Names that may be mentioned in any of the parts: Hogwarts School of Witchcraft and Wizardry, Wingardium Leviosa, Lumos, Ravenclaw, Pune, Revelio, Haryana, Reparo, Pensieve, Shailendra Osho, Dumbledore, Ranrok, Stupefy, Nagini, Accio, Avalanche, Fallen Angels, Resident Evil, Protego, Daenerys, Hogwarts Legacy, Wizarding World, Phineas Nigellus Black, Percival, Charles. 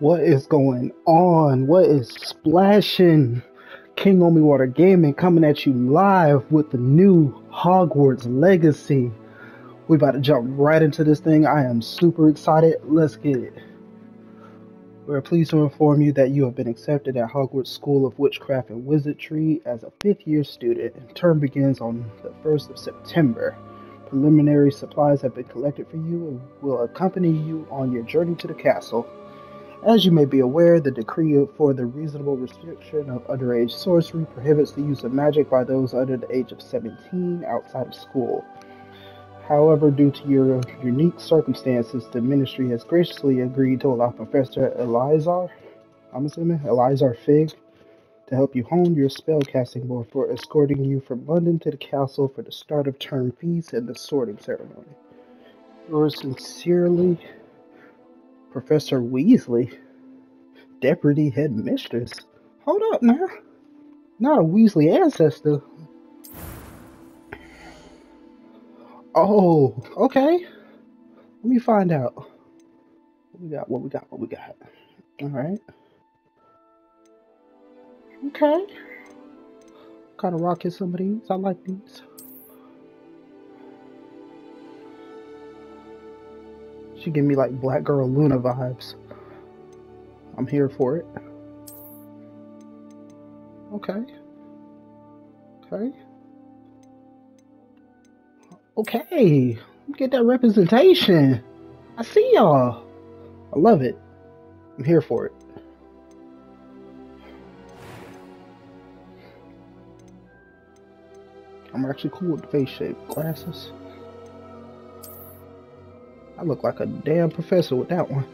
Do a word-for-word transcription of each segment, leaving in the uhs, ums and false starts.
What is going on? What is splashing? Kingomiwater Gaming coming at you live with the new Hogwarts Legacy. We about to jump right into this thing. I am super excited. Let's get it. We're pleased to inform you that you have been accepted at Hogwarts School of Witchcraft and Wizardry as a fifth year student. Term begins on the first of September. Preliminary supplies have been collected for you and will accompany you on your journey to the castle. As you may be aware, the decree for the reasonable restriction of underage sorcery prohibits the use of magic by those under the age of seventeen outside of school. However, due to your unique circumstances, the ministry has graciously agreed to allow Professor Eleazar, I'm assuming, Eleazar Fig, to help you hone your spellcasting board for escorting you from London to the castle for the start of term feast and the sorting ceremony. Yours sincerely, Professor Weasley, Deputy Headmistress. Hold up now. Not a Weasley ancestor. Oh, okay. Let me find out. What we got, what we got, what we got. Alright. Okay. Kind of rocking some of these. I like these. She give me like Black Girl Luna vibes. I'm here for it. Okay. Okay. Okay. Get that representation. I see y'all. I love it. I'm here for it. I'm actually cool with the face shape. Glasses. I look like a damn professor with that one.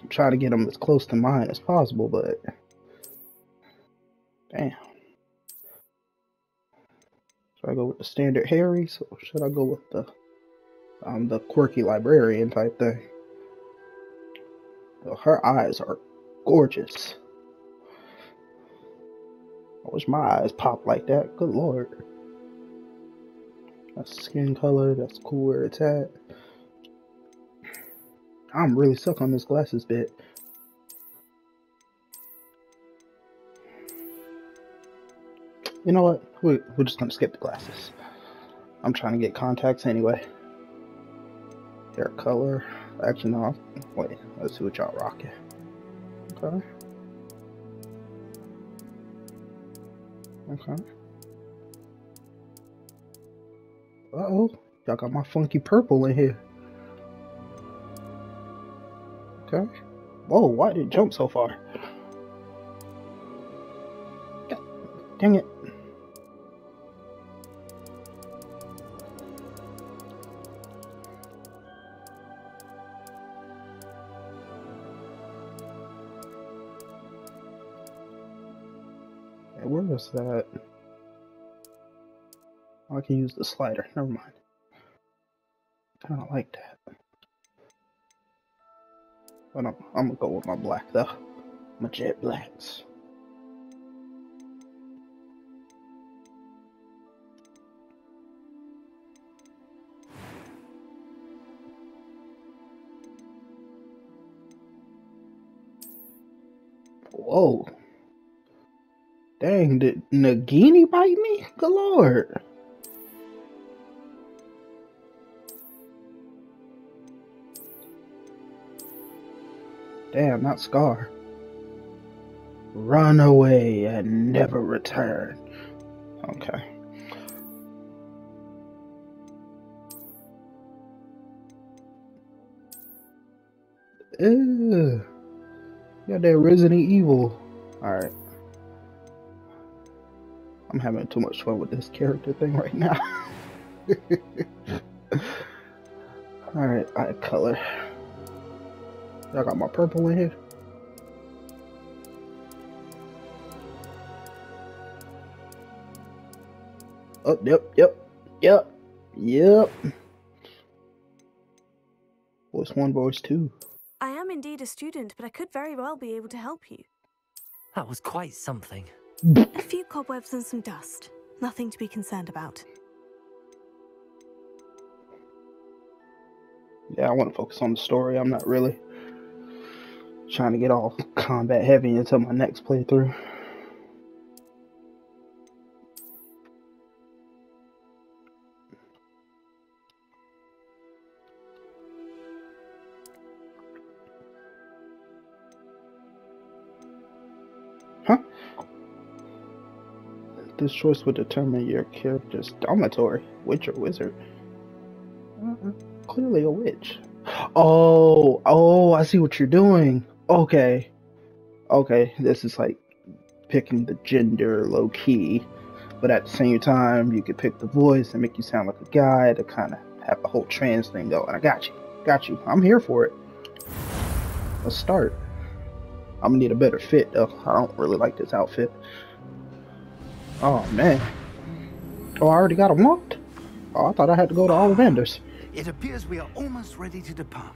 I'm trying to get them as close to mine as possible, but damn. Should I go with the standard Harry's, or should I go with the um the quirky librarian type thing? Well, her eyes are gorgeous. I wish my eyes popped like that. Good lord. That's skin color, that's cool where it's at. I'm really stuck on this glasses bit. You know what? We're, we're just gonna skip the glasses. I'm trying to get contacts anyway. Hair color. Actually, no. Wait, let's see what y'all rocking. Okay. Okay. Uh-oh, y'all got my funky purple in here. Okay. Whoa, why did it jump so far? God, dang it. Hey, where was that? I can use the slider. Never mind. I don't like that. But I'm, I'm gonna go with my black though. My jet blacks. Whoa. Dang, did Nagini bite me? Good lord. Damn, not Scar. Run away and never return. Okay. Ew. Yeah, that Resident Evil. Alright. I'm having too much fun with this character thing right now. Alright, eye color. I got my purple in here. Oh, yep, yep, yep, yep. Voice one, voice two. I am indeed a student, but I could very well be able to help you. That was quite something. A few cobwebs and some dust. Nothing to be concerned about. yeah, I want to focus on the story. I'm not really trying to get all combat heavy until my next playthrough. Huh? This choice will determine your character's dormitory. Witch or wizard? Uh-uh. Clearly a witch. Oh, oh, I see what you're doing. Okay. Okay, this is like picking the gender low key, but at the same time, you could pick the voice and make you sound like a guy to kind of have the whole trans thing going. I got you. Got you. I'm here for it. Let's start. I'm gonna need a better fit though. I don't really like this outfit. Oh man. Oh, I already got him locked? Oh, I thought I had to go to Ollivander's. It appears we are almost ready to depart.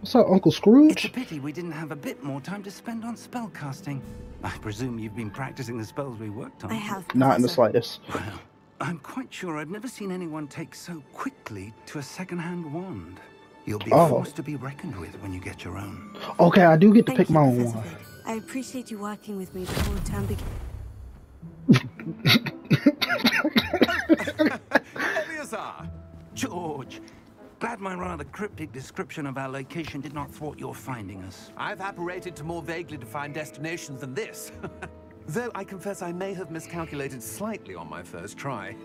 What's up, Uncle Scrooge? It's a pity we didn't have a bit more time to spend on spellcasting. I presume you've been practicing the spells we worked on. I have. Not in the slightest. Well, I'm quite sure I've never seen anyone take so quickly to a second-hand wand. You'll be oh. forced to be reckoned with when you get your own. Okay, I do get to Thank pick you, my own Professor wand. Fig. I appreciate you working with me before the time begins. Eleazar! George! Glad my rather cryptic description of our location did not thwart your finding us. I've apparated to more vaguely defined destinations than this. Though I confess I may have miscalculated slightly on my first try.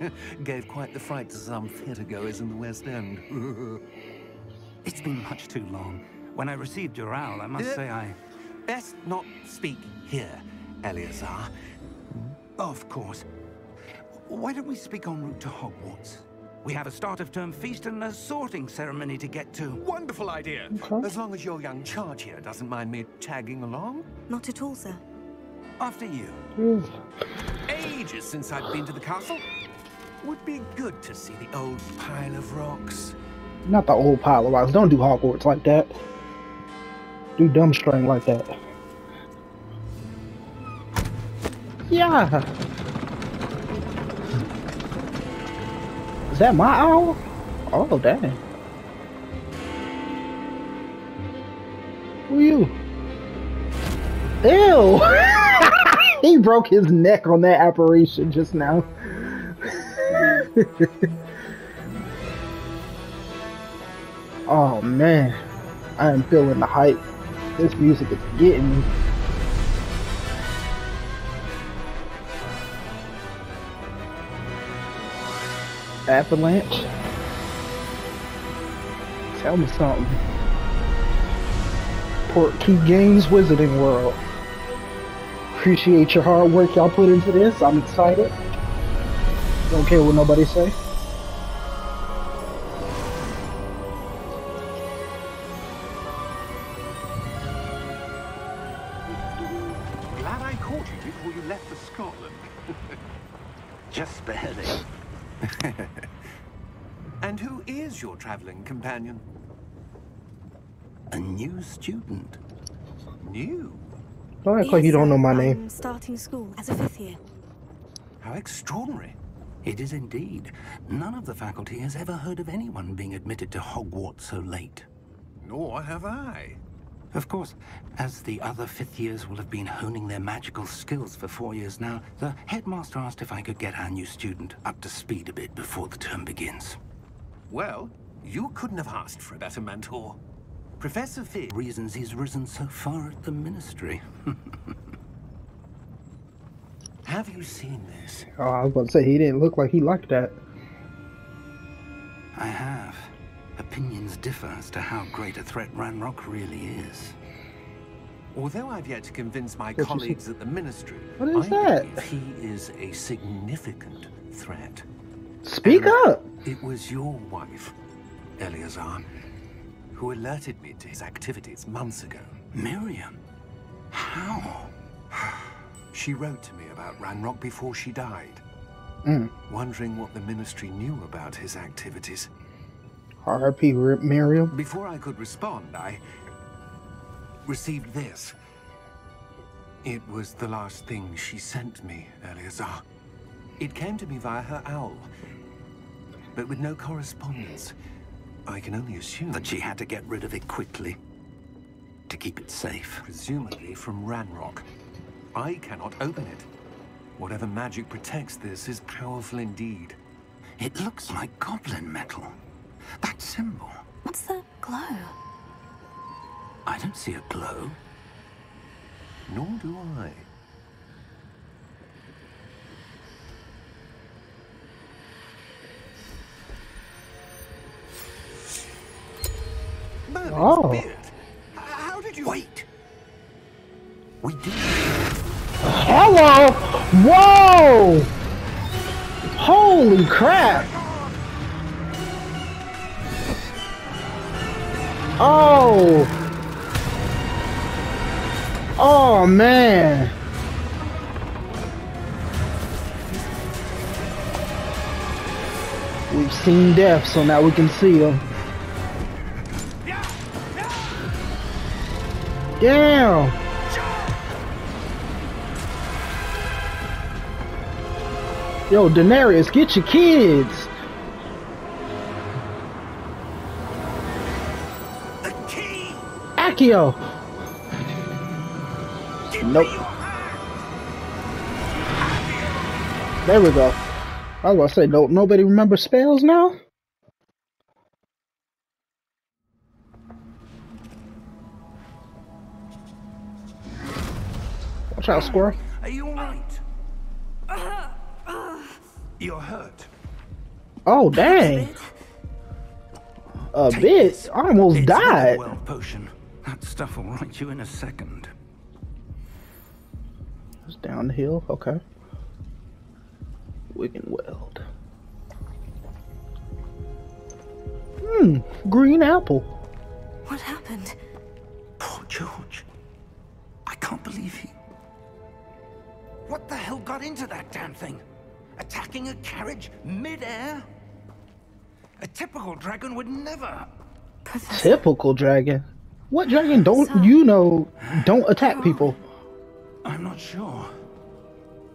Gave quite the fright to some theatergoers in the West End. It's been much too long. When I received your owl, I must uh, say I... Best not speak here, Eleazar. Hmm? Of course. Why don't we speak en route to Hogwarts? We have a start-of-term feast and a sorting ceremony to get to. Wonderful idea! Okay. As long as your young charge here doesn't mind me tagging along. Not at all, sir. After you. Mm. Ages since I've been to the castle. Would be good to see the old pile of rocks. Not the old pile of rocks. Don't do Hogwarts like that. Do Dumbstrang like that. Yeah. Is that my owl? Oh, dang. Who are you? Ew. He broke his neck on that apparition just now. Oh man, I am feeling the hype. This music is getting me. Avalanche? Tell me something. Portkey Games Wizarding World. Appreciate your hard work y'all put into this. I'm excited. Don't care what nobody say. Traveling companion. A new student. New? Don't act like you don't know my name. I'm starting school as a fifth year. How extraordinary. It is indeed. None of the faculty has ever heard of anyone being admitted to Hogwarts so late. Nor have I. Of course, as the other fifth years will have been honing their magical skills for four years now, the headmaster asked if I could get our new student up to speed a bit before the term begins. Well, you couldn't have asked for a better mentor. Professor Fig reasons he's risen so far at the ministry. Have you seen this? Oh, I was about to say, he didn't look like he liked that. I have. Opinions differ as to how great a threat Ranrok really is. Although I've yet to convince my what colleagues at the ministry, what is I that? Believe he is a significant threat. Speak and up! It was your wife, Eleazar, who alerted me to his activities months ago. Miriam? How? She wrote to me about Ranrok before she died, mm. wondering what the ministry knew about his activities. R I P Miriam? Before I could respond, I received this. It was the last thing she sent me, Eleazar. It came to me via her owl, but with no correspondence. I can only assume that she had to get rid of it quickly to keep it safe. Presumably from Ranrok. I cannot open it. Whatever magic protects this is powerful indeed. It looks like goblin metal. That symbol. What's the glow? I don't see a glow. Nor do I. Oh. How did you wait? We did. Hello! Whoa! Holy crap! Oh! Oh man! We've seen death, so now we can see them. Damn! Yo, Daenerys, get your kids! The key! Accio! Nope. There we go. I was gonna say, no, nobody remembers spells now? Watch out, squirrel. Are you alright? You're hurt. Oh dang! A Take bit. This. I almost it's died. Well, potion. That stuff will right you in a second. It's downhill. Okay. We can weld. Hmm. Green apple. What happened? Poor George. I can't believe he. What the hell got into that damn thing? Attacking a carriage mid-air? A typical dragon would never. Professor. Typical dragon? What dragon don't so, you know don't attack oh, people? I'm not sure.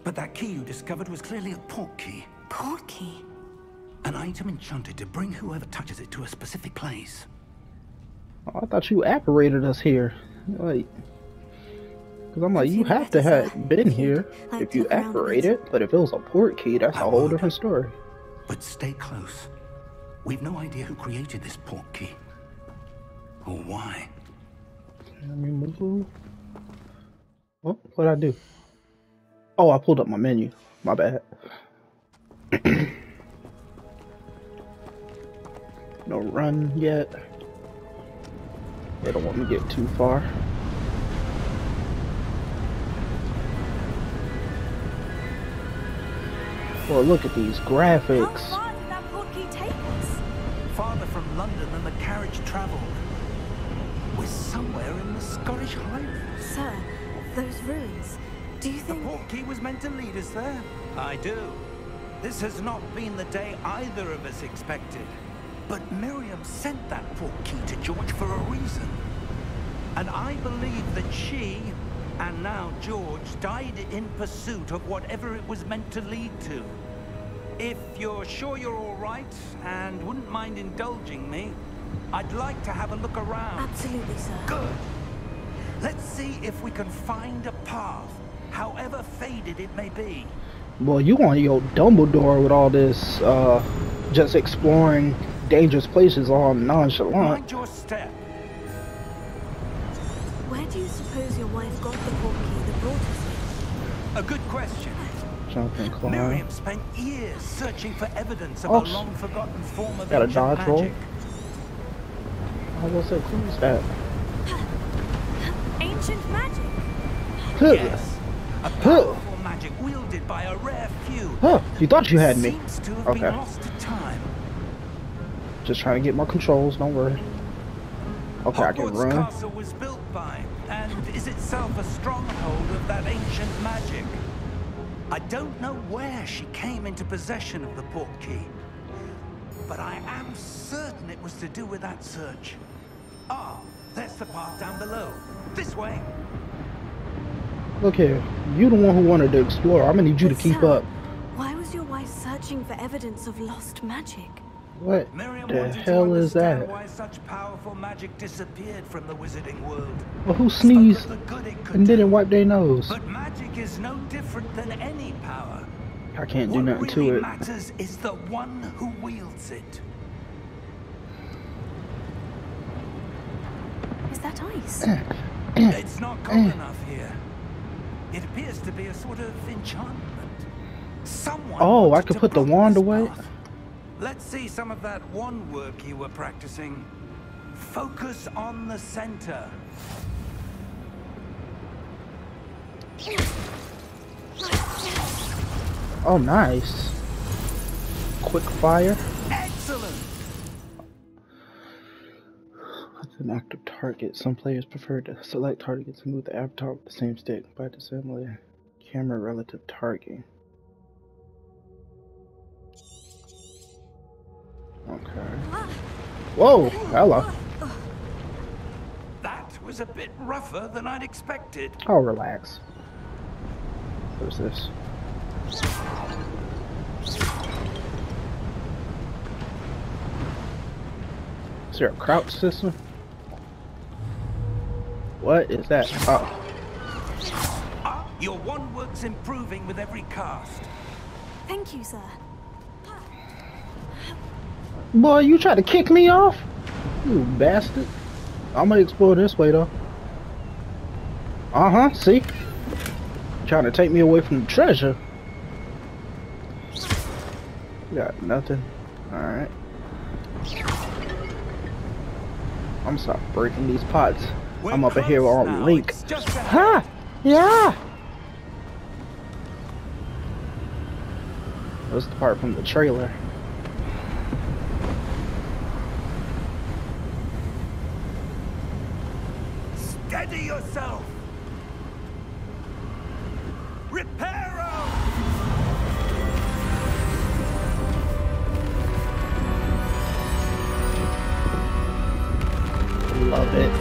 But that key you discovered was clearly a portkey. Portkey? An item enchanted to bring whoever touches it to a specific place. Oh, I thought you apparated us here. Like, cause I'm like, you have to have been here if you apparate it, but if it was a port key, that's a whole different story. But stay close. We've no idea who created this port key. Or why. Let me move. What? What'd I do? Oh, I pulled up my menu. My bad. No run yet. They don't want me to get too far. Well, look at these graphics. How far did that portkey take us? Farther from London than the carriage traveled. We're somewhere in the Scottish Highlands. Sir, those ruins. Do you think the portkey was meant to lead us there? I do. This has not been the day either of us expected. But Miriam sent that portkey to George for a reason. And I believe that she. And now George died in pursuit of whatever it was meant to lead to. If you're sure you're all right and wouldn't mind indulging me, I'd like to have a look around. Absolutely, sir. Good. Let's see if we can find a path, however faded it may be. Well, you want your Dumbledore with all this, uh, just exploring dangerous places all nonchalant. Mind your step. Do you suppose your wife got the portkey that brought us here? A good question. Miriam spent years searching for evidence of oh, a long forgotten form of ancient magic. Roll. I was so cool as that. Ancient magic? Huh. Yes. A powerful huh. magic wielded by a rare few. Huh. You thought you had me. Okay. Lost to time. Just trying to get my controls, don't worry. Okay, Hogwarts I can run. Castle was built by and is itself a stronghold of that ancient magic. I don't know where she came into possession of the portkey, but I am certain it was to do with that search. Ah, there's the path down below. This way. Look here, you're the one who wanted to explore. I'm gonna need you but to keep Sam, up. Why was your wife searching for evidence of lost magic? What Miriam the hell is that? Why such powerful magic disappeared from the wizarding world. Well, who sneezed and didn't wipe their nose? But magic is no different than any power. I can't do nothing to it. What really matters is the one who wields it. Is that ice? It's not cold enough here. It appears to be a sort of enchantment. Someone oh, I could put the wand away? Path. Let's see some of that wand work you were practicing. Focus on the center. Oh, nice. Quick fire. Excellent. That's an active target. Some players prefer to select targets and move the avatar with the same stick by disassembling camera relative targeting. Okay. Whoa, hello. That was a bit rougher than I'd expected. Oh, relax. What's this? Is there a crouch system? What is that? Oh. Ah, your wand work's improving with every cast. Thank you, sir. Boy, you tried to kick me off? You bastard. I'm gonna explore this way, though. Uh-huh, see? Trying to take me away from the treasure. Got nothing. Alright. I'm stop breaking these pots. We're I'm up in here on Link. Ha! Huh? Yeah! That's the part from the trailer. Steady yourself! Reparo! Love it.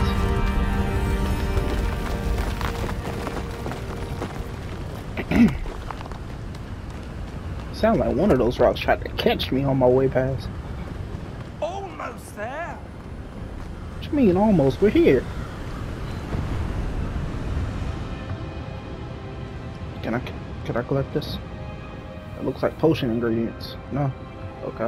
Sound like one of those rocks tried to catch me on my way past. Almost there. What you mean almost? We're here. Can I, can I collect this? It looks like potion ingredients. No? Okay.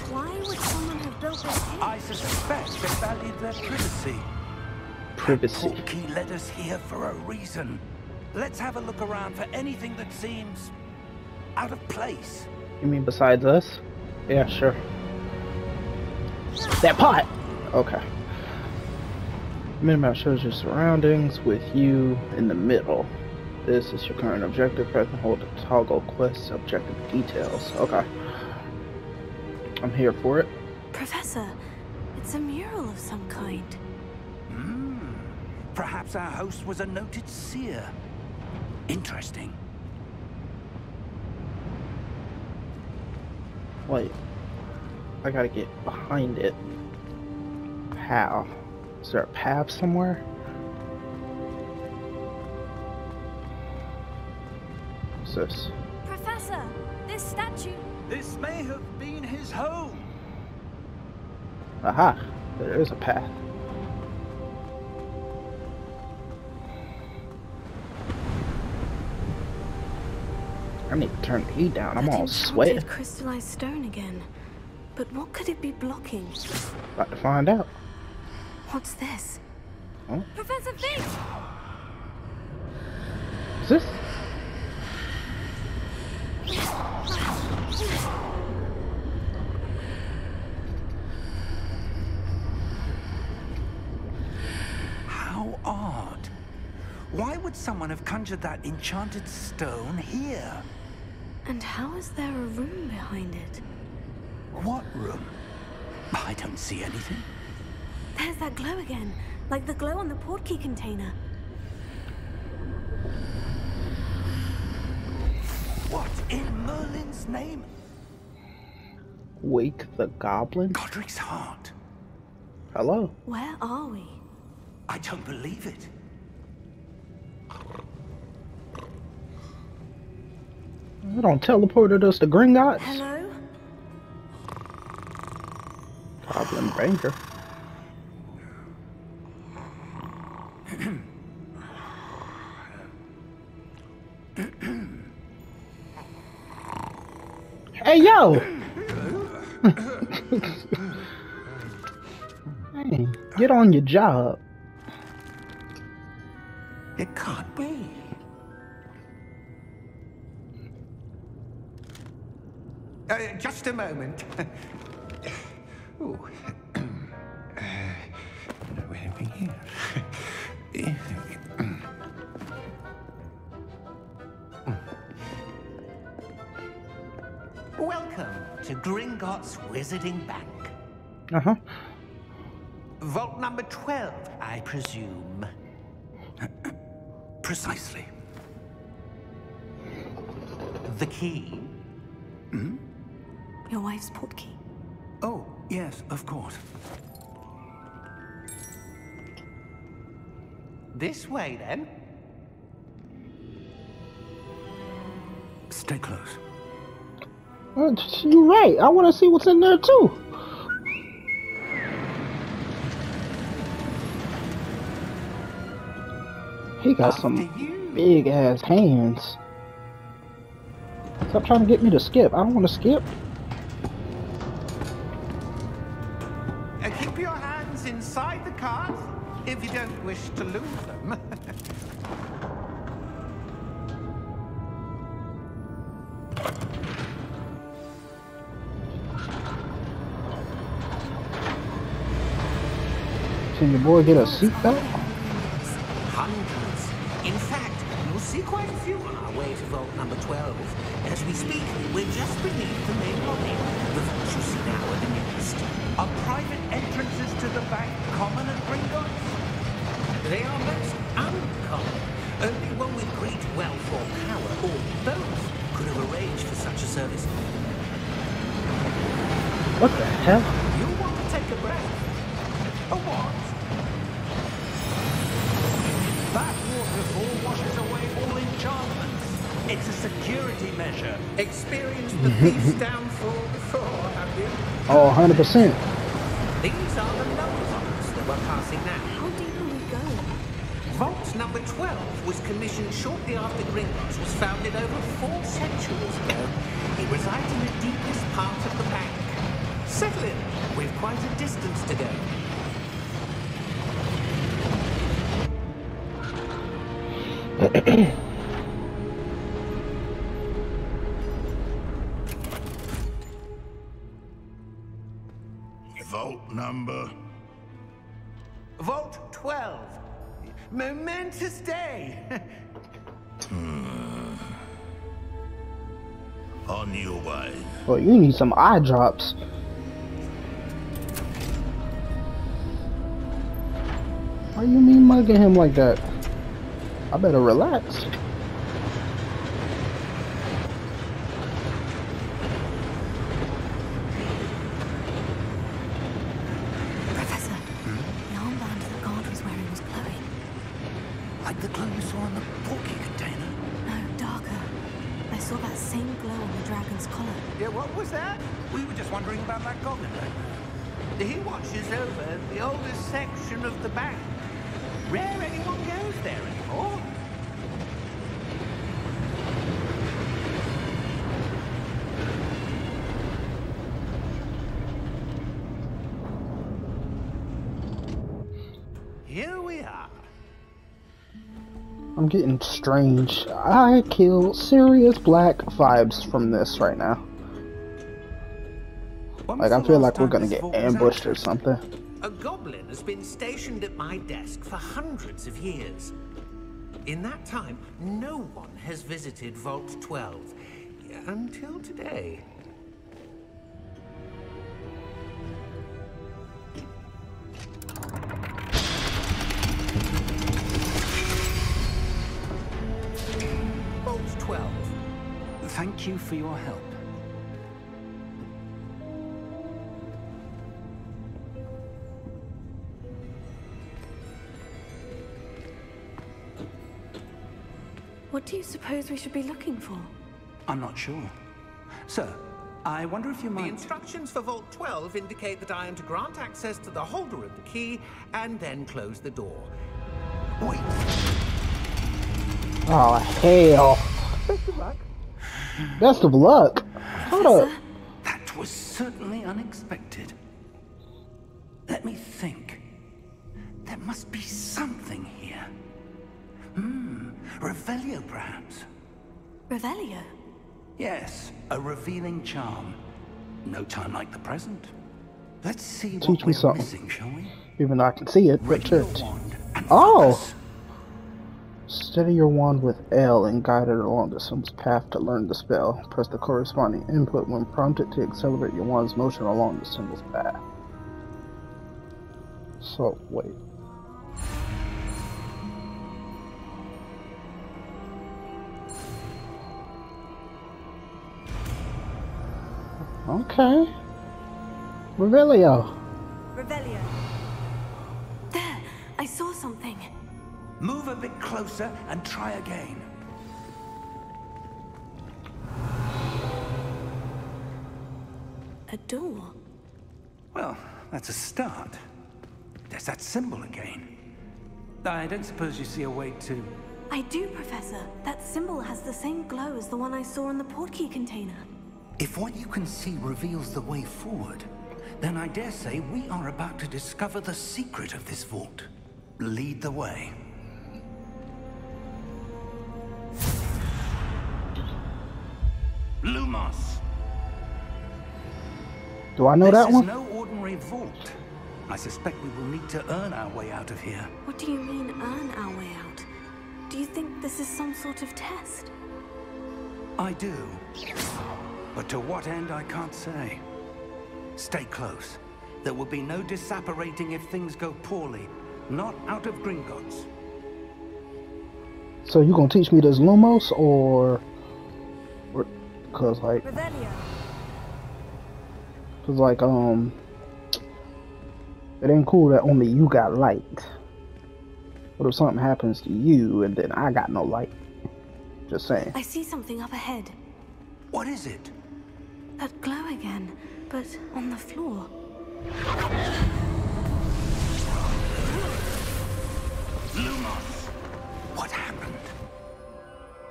Why would someone have built this? I suspect they valued their privacy. Privacy. Portkey led us here for a reason. Let's have a look around for anything that seems out of place. You mean besides us? Yeah, sure. That pot! Okay. Minimap shows your surroundings with you in the middle. This is your current objective. Press and hold the toggle quest objective details. Okay. I'm here for it. Professor, it's a mural of some kind. Hmm. Perhaps our host was a noted seer. Interesting. Wait. I gotta get behind it. How? Is there a path somewhere? What's this? Professor, this statue. This may have been his home. Aha, there is a path. I need to turn the heat down. I'm all sweaty. Crystallized stone again. But what could it be blocking? About to find out. What's this? Huh? Professor Fig! Is this? How odd. Why would someone have conjured that enchanted stone here? And how is there a room behind it? What room? I don't see anything. There's that glow again, like the glow on the portkey container. What in Merlin's name? Wake the goblin? Godric's heart. Hello? Where are we? I don't believe it. You don't teleported us to Gringotts? Hello? Goblin Ranger. Hey, yo! Hey, get on your job. It can't be. Uh, just a moment. Ooh. Uh, no anything here. Welcome to Gringotts Wizarding Bank. Uh-huh. Vault number twelve, I presume. Precisely. The key. Hmm? Your wife's portkey. Oh, yes, of course. This way, then. Stay close. You're right. I want to see what's in there, too. He got After some big-ass hands. Stop trying to get me to skip. I don't want to skip. Uh, keep your hands inside the cards if you don't wish to lose them. Can your boy get a seat back? Hundreds. In fact, you'll see quite a few on our way to vault number twelve. As we speak, we're just beneath the main lobby. The vaults you see now are the nearest. Are private entrances to the bank common at Gringotts? They are most uncommon. Only one with great wealth or power, or both, could have arranged for such a service. What the hell? You want to take a breath? A what? That waterfall washes away all enchantments. It's a security measure. Experience the thief's downfall before, have you? Oh, one hundred percent. These are the lower vaults that we're passing now. How deep do we go? Vault number twelve was commissioned shortly after Gringotts was founded over four centuries ago. It resides in the deepest part of the bank. Settle in. We've quite a distance to go. Vault number... Vault twelve. Momentous day. hmm. On your way. Well, you need some eye drops. Why you mean mugging him like that? I better relax. Professor, hmm? The armband the guard was wearing was glowing. Like the glow you saw in the Portkey container? No, darker. I saw that same glow on the dragon's collar. Yeah, what was that? We were just wondering about that goblin. He watches over the oldest section of the bank. Rare anyone goes there anymore. Here we are. I'm getting strange. I kill serious black vibes from this right now. Like, I feel like we're gonna get ambushed or something. A goblin has been stationed at my desk for hundreds of years. In that time, no one has visited Vault twelve, until today. Vault twelve. Thank you for your help. What do you suppose we should be looking for? I'm not sure. Sir, I wonder if you might... The instructions for Vault twelve indicate that I am to grant access to the holder of the key and then close the door. Wait. Oh, hell. Best of luck. Best of luck. Hold up. That was certainly unexpected. Let me think. There must be something here. Hmm. Revelio, perhaps. Revelio? Yes, a revealing charm. No time like the present. Let's see Teach what we're something. missing, shall we? Even though I can see it. Wand and oh! Focus. Steady your wand with L and guide it along the Sims path to learn the spell. Press the corresponding input when prompted to accelerate your wand's motion along the Sims path. So, wait. Okay. Revelio. Revelio. There, I saw something. Move a bit closer and try again. A door. Well, that's a start. There's that symbol again. I don't suppose you see a way to... I do, Professor. That symbol has the same glow as the one I saw in the portkey container. If what you can see reveals the way forward, then I dare say we are about to discover the secret of this vault. Lead the way. Lumos. Do I know this that one? This is no ordinary vault. I suspect we will need to earn our way out of here. What do you mean, earn our way out? Do you think this is some sort of test? I do. But to what end, I can't say. Stay close. There will be no disapparating if things go poorly. Not out of Gringotts. So you gonna teach me this Lumos, or... or cause like... Revelio. Cause like, um... it ain't cool that only you got light. What if something happens to you and then I got no light? Just saying. I see something up ahead. What is it? That glow again, but on the floor. Lumos! What happened?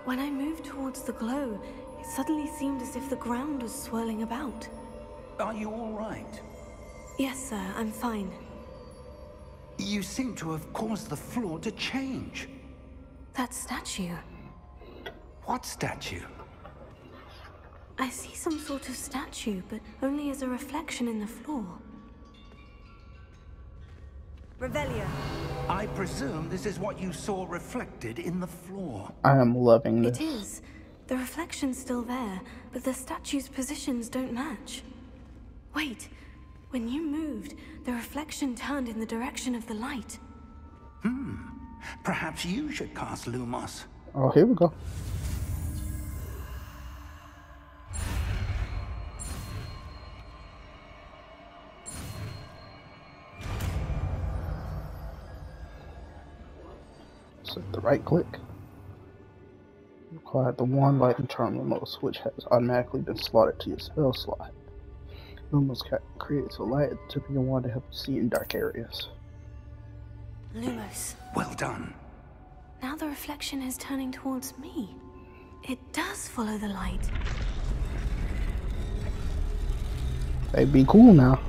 When I moved towards the glow, it suddenly seemed as if the ground was swirling about. Are you all right? Yes, sir, I'm fine. You seem to have caused the floor to change. That statue. What statue? I see some sort of statue, but only as a reflection in the floor. Revelio. I presume this is what you saw reflected in the floor. I am loving this. It is. The reflection's still there, but the statue's positions don't match. Wait. When you moved, the reflection turned in the direction of the light. Hmm. Perhaps you should cast Lumos. Oh, here we go. So the right click. Require the wand lightning charm Lumos, which has automatically been slotted to your spell slot. Lumos creates a light at the tip of your wand to help you see in dark areas. Lumos. Well done. Now the reflection is turning towards me. It does follow the light. They'd be cool now.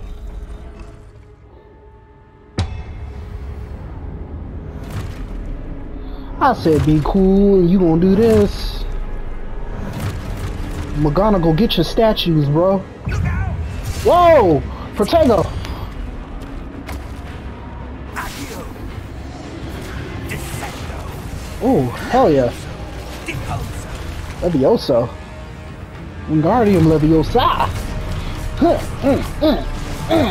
I said be cool, and you gonna do this. McGonagall, get your statues, bro. Whoa! Protego! Oh, hell yeah. Levioso. Wingardium Leviosa. Huh, mm, mm, mm.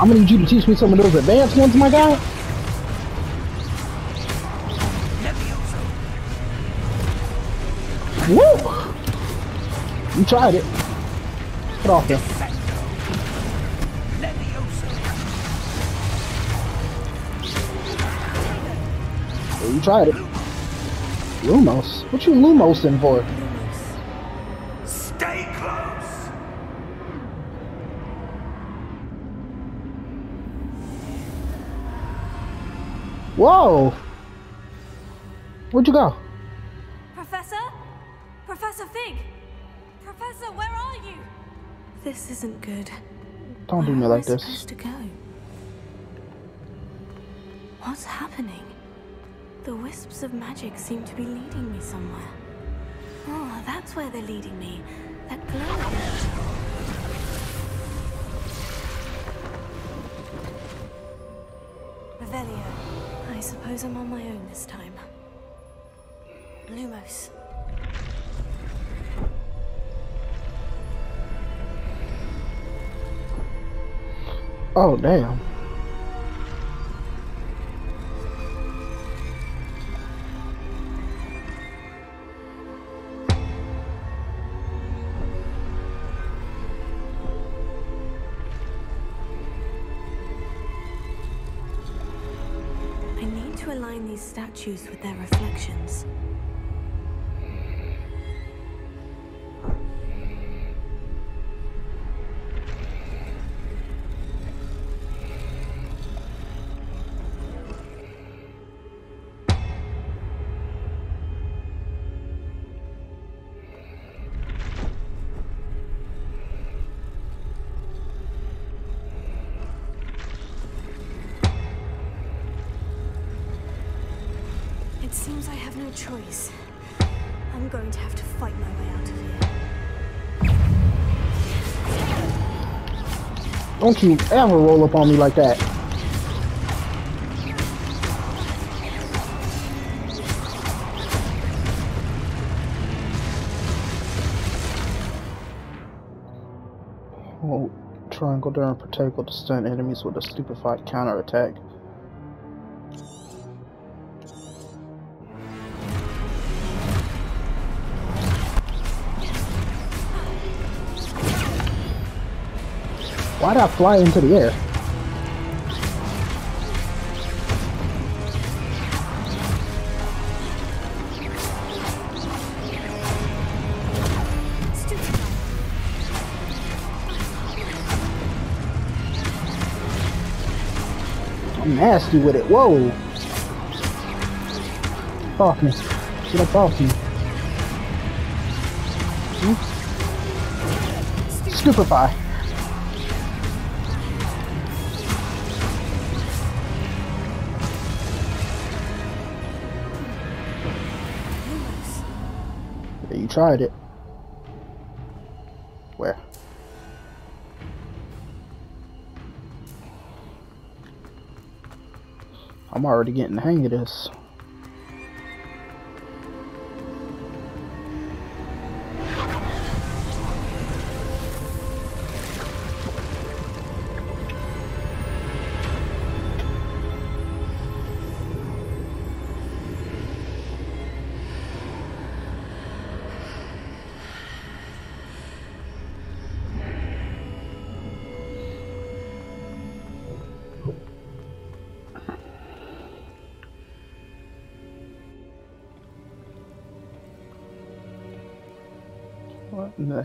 I'm gonna need you to teach me some of those advanced ones, my guy. Woo! You tried it. Get off there. You tried it. Lumos? What you Lumosing for? Stay close! Whoa! Where'd you go? Professor? Professor Fig? Professor, where are you? This isn't good. Don't do me like this. Where am I supposed to go? What's happening? The wisps of magic seem to be leading me somewhere. Oh, that's where they're leading me. That glow. Revelio. I suppose I'm on my own this time. Lumos. Oh, damn. These statues with their reflections. Choice. I'm going to have to fight my way out of here. Don't you ever roll up on me like that. Hold triangle down Protego to stun enemies with a Stupefy counterattack. Why'd I fly into the air? I'm nasty with it. Whoa! Get off me. Get up off me. Hmm? Stupefy. Tried it. Where? I'm already getting the hang of this. What in the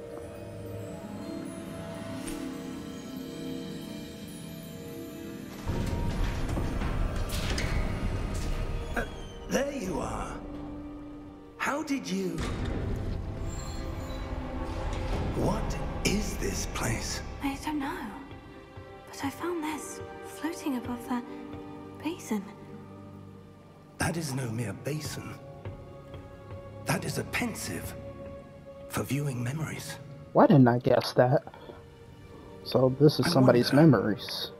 Uh, there you are. How did you... What is this place? I don't know. But I found this floating above that basin. That is no mere basin. That is a Pensieve. For viewing memories. Why didn't I guess that? So this is somebody's memories.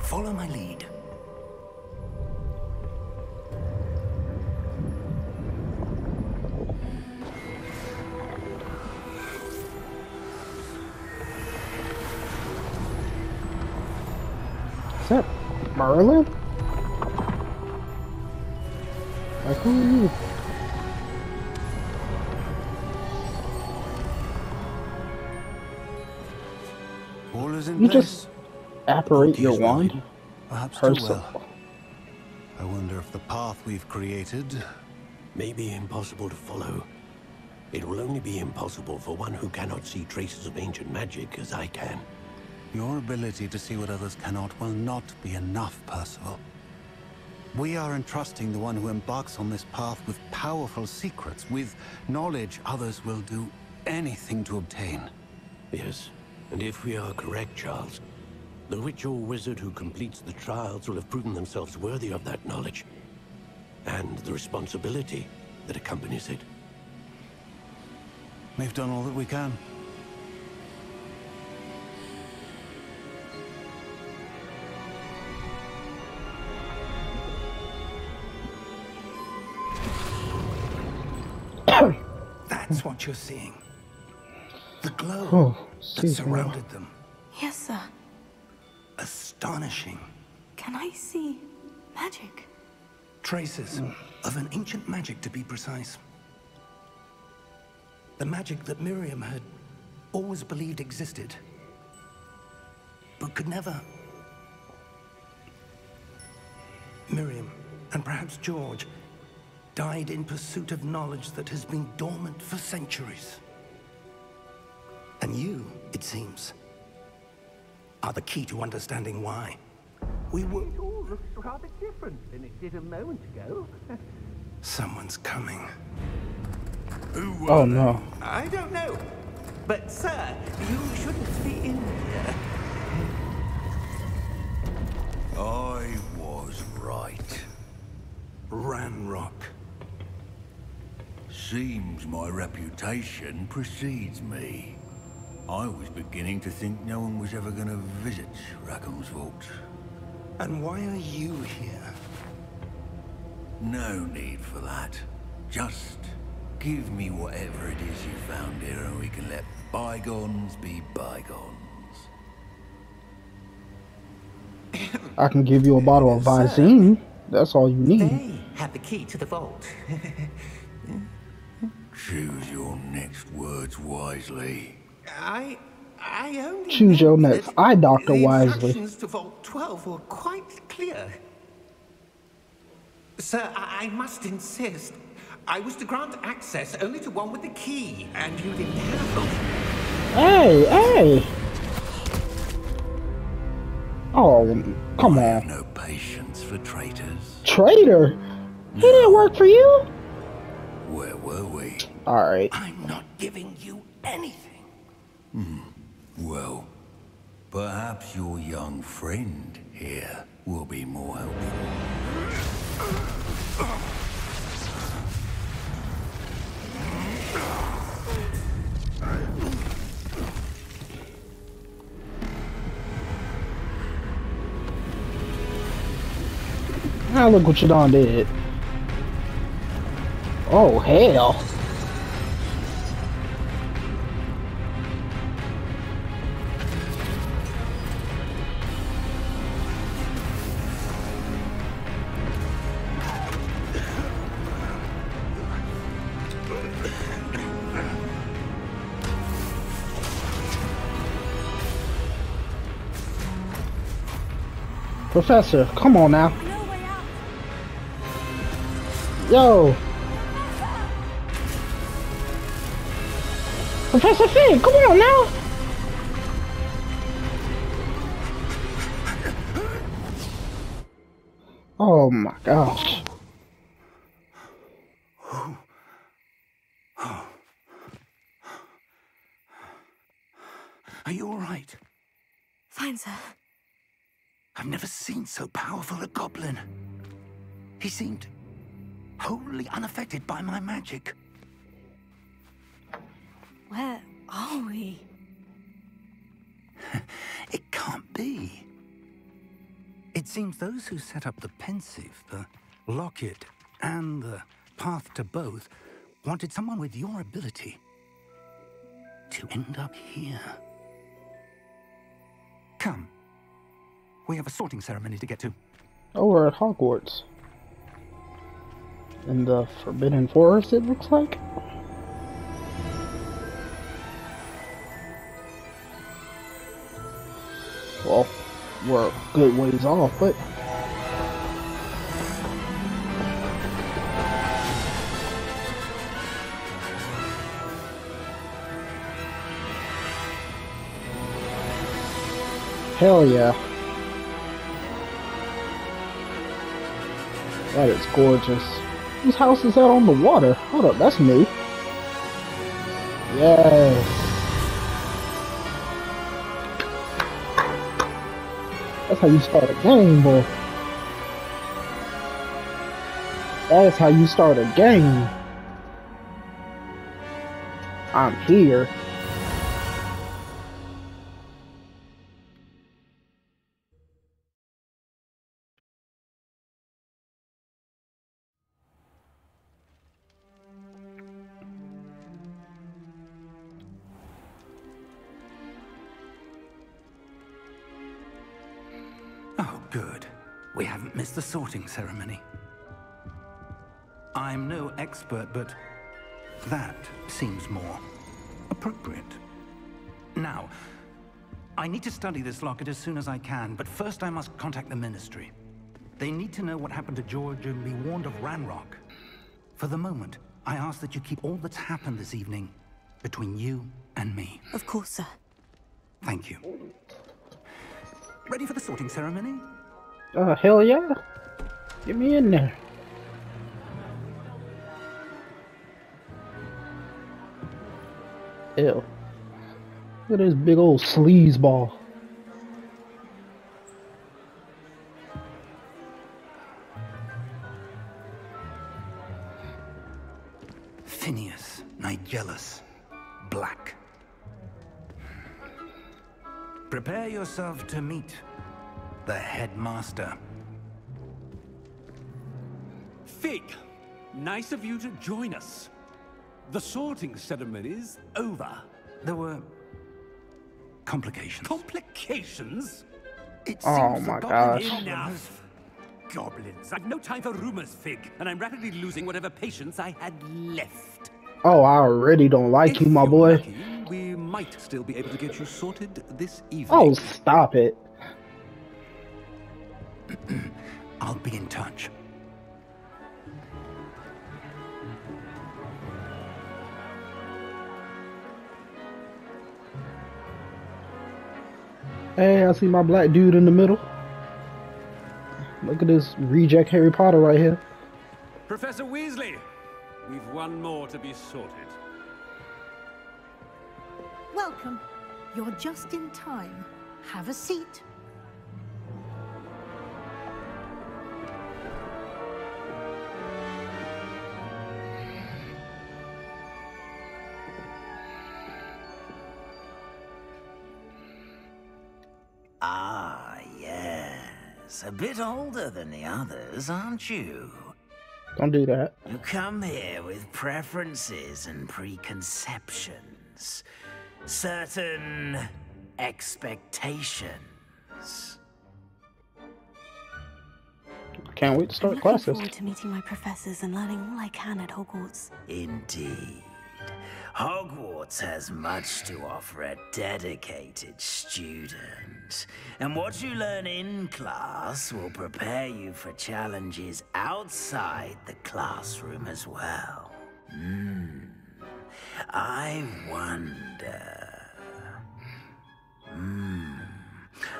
Follow my lead. Is that Merlin? Like, who are you? All is in you place. Just apparate your wand? Perhaps too well. I wonder if the path we've created may be impossible to follow. It will only be impossible for one who cannot see traces of ancient magic as I can. Your ability to see what others cannot will not be enough, Percival. We are entrusting the one who embarks on this path with powerful secrets, with knowledge others will do anything to obtain. Yes, and if we are correct, Charles, the witch or wizard who completes the trials will have proven themselves worthy of that knowledge, and the responsibility that accompanies it. We've done all that we can. That's what you're seeing. The glow oh, that surrounded them. Yes, sir. Astonishing. Can I see magic? Traces mm. of an ancient magic, to be precise. The magic that Miriam had always believed existed, but could never. Miriam, and perhaps George, died in pursuit of knowledge that has been dormant for centuries. And you, it seems, are the key to understanding why. We were... It all looks rather different than it did a moment ago. Someone's coming. Who oh, no. I don't know. But, sir, you shouldn't be in here. I was right. Ranrok. Seems my reputation precedes me. I was beginning to think no one was ever going to visit Rackham's vault. And why are you here? No need for that. Just give me whatever it is you found here and we can let bygones be bygones. I can give you a bottle of Visine. That's all you need. They have the key to the vault. Choose your next words wisely. I, I only choose your next eye doctor wisely. The instructions to Vault twelve were quite clear. Sir, I, I must insist. I was to grant access only to one with the key, and you didn't have it. Hey, hey! Oh, come on. No patience for traitors. Traitor? He no. didn't work for you? Where were we? All right. I'm not giving you anything. Hmm. Well, perhaps your young friend here will be more helpful. Now look what you done did. Oh, hell. Professor, come on now. Yo. Professor Fig, come on now! Oh my gosh. Are you alright? Fine, sir. I've never seen so powerful a goblin. He seemed wholly unaffected by my magic. Where are we? It can't be. It seems those who set up the Pensieve, the locket, and the path to both wanted someone with your ability to end up here. Come. We have a sorting ceremony to get to. Oh, we're at Hogwarts. In the Forbidden Forest, it looks like. Well, we're a good ways off, but... Hell yeah. That is gorgeous. Whose house is that on the water? Hold up, that's new. Yes. That's how you start a game, boy. That is how you start a game. I'm here. The sorting ceremony. I'm no expert, but that seems more appropriate. Now, I need to study this locket as soon as I can, but first I must contact the Ministry. They need to know what happened to George and be warned of Ranrok. For the moment, I ask that you keep all that's happened this evening between you and me. Of course, sir. Thank you. Ready for the sorting ceremony? Oh, uh, hell yeah! Get me in there. Ew. Look at this big old sleaze ball. Phineas Nigellus Black. Prepare yourself to meet the headmaster. Fig, nice of you to join us. The sorting ceremony's over. There were complications. Complications? It oh seems my gosh. Enough. Goblins. I've no time for rumors, Fig, and I'm rapidly losing whatever patience I had left. Oh, I already don't like if you, my boy. Lucky, we might still be able to get you sorted this evening. Oh, stop it. I'll be in touch. Hey, I see my black dude in the middle. Look at this reject Harry Potter right here. Professor Weasley, we've one more to be sorted. Welcome. You're just in time. Have a seat. A bit older than the others, aren't you? Don't do that. You come here with preferences and preconceptions, certain expectations. Can't wait to start classes. I'm looking forward to meeting my professors and learning all I can at Hogwarts. Indeed. Hogwarts has much to offer a dedicated student, and what you learn in class will prepare you for challenges outside the classroom as well. Hmm. I wonder... Hmm.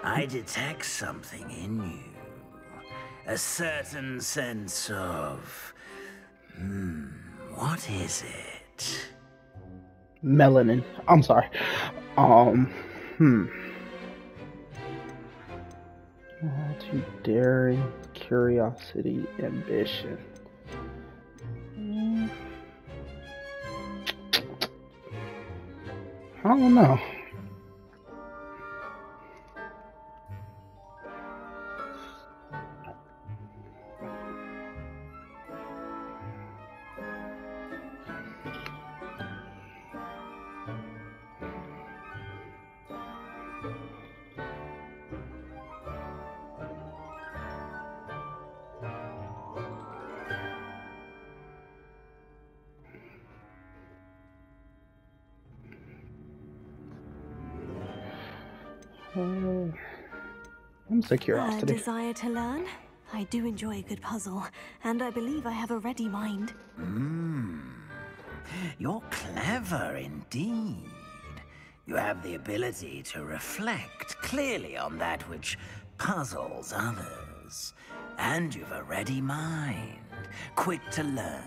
I detect something in you. A certain sense of... Hmm. What is it? Melanin. I'm sorry. Um, hmm. All too daring, curiosity, ambition. I don't know. and so curiosity. A desire to learn? I do enjoy a good puzzle, and I believe I have a ready mind. Mm. You're clever indeed. You have the ability to reflect clearly on that which puzzles others. And you've a ready mind, quick to learn.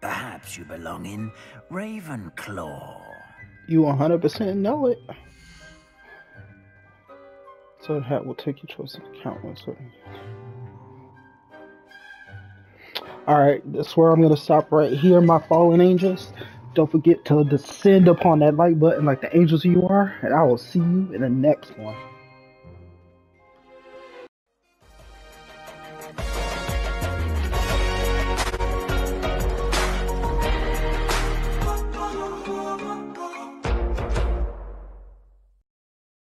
Perhaps you belong in Ravenclaw. You one hundred percent know it. So the hat will take your choice into account one certain. Alright, that's where I'm going to stop right here, my fallen angels. Don't forget to descend upon that like button like the angels you are, and I will see you in the next one.